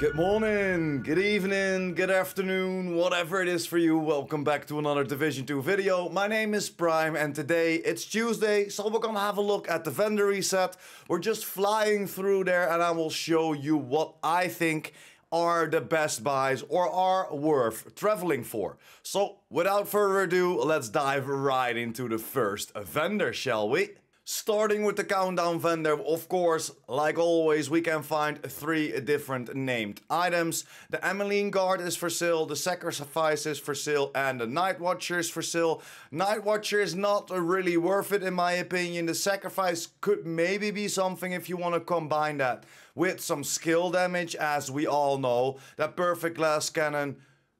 Good morning, good evening, good afternoon, whatever it is for you. Welcome back to another Division 2 video. My name is Prime and today it's Tuesday, so we're gonna have a look at the vendor reset. We're just flying through there and I will show you what I think are the best buys or are worth traveling for. So without further ado, let's dive right into the first vendor, shall we? Starting with the countdown vendor, of course, like always, we can find three different named items. The Emmeline Guard is for sale, the Sacrifice is for sale, and the Nightwatcher is for sale. Nightwatcher is not really worth it in my opinion. The Sacrifice could maybe be something if you want to combine that with some skill damage, as we all know. That perfect glass cannon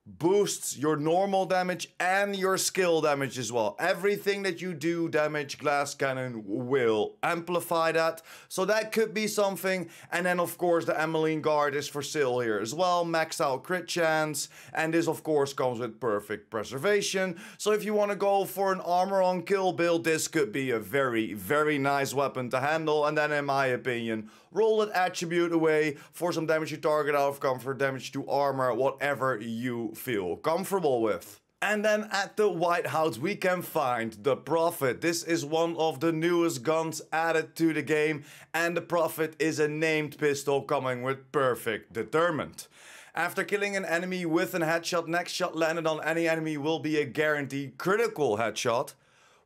boosts your normal damage and your skill damage as well. Everything that you do damage, glass cannon will amplify that. So that could be something. And then of course the Emmeline Guard is for sale here as well. Max out crit chance. And this of course comes with perfect preservation. So if you want to go for an armor on kill build, this could be a very, very nice weapon to handle. And then in my opinion, roll that attribute away for some damage you target out of comfort, damage to armor, whatever you feel comfortable with. And then at the White House we can find the Prophet. This is one of the newest guns added to the game, and the Prophet is a named pistol coming with Perfect Determined. After killing an enemy with an headshot, next shot landed on any enemy will be a guaranteed critical headshot.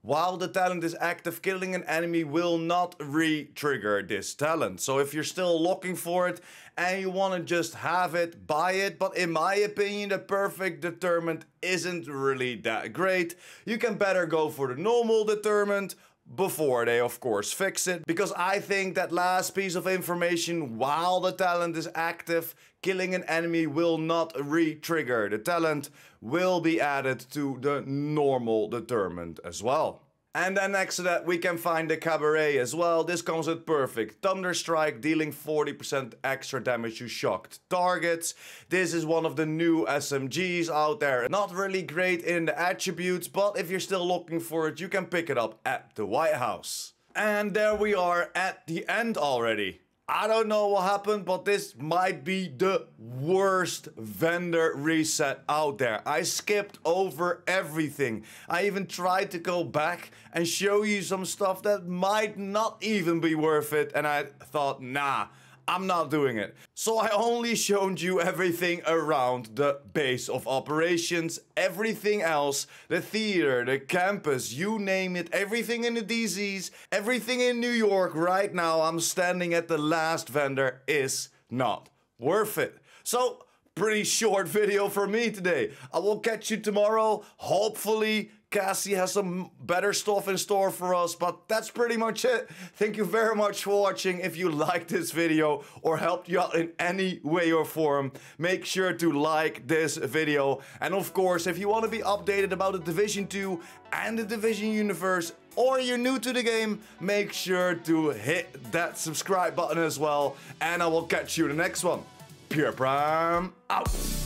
While the talent is active, killing an enemy will not re-trigger this talent. So if you're still looking for it and you want to just have it, buy it. But in my opinion, the Perfect Determined isn't really that great. You can better go for the normal Determined before they of course fix it, because I think that last piece of information, while the talent is active, killing an enemy will not re-trigger the talent, will be added to the normal Determined as well. And then next to that we can find the Cavalier as well. This comes with Perfect Thunder Strike, dealing 40% extra damage to shocked targets. This is one of the new SMGs out there. Not really great in the attributes, but if you're still looking for it, you can pick it up at the White House. And there we are at the end already. I don't know what happened, but this might be the worst vendor reset out there. I skipped over everything. I even tried to go back and show you some stuff that might not even be worth it. And I thought, nah, I'm not doing it. So I only showed you everything around the base of operations, everything else, the theater, the campus, you name it, everything in the DCs, everything in New York. Right now I'm standing at the last vendor, is not worth it. So pretty short video for me today. I will catch you tomorrow. Hopefully Cassie has some better stuff in store for us, but that's pretty much it. Thank you very much for watching. If you liked this video or helped you out in any way or form, make sure to like this video. And of course, if you want to be updated about the Division 2 and the Division universe, or you're new to the game, make sure to hit that subscribe button as well. And I will catch you in the next one. Pure Prime out.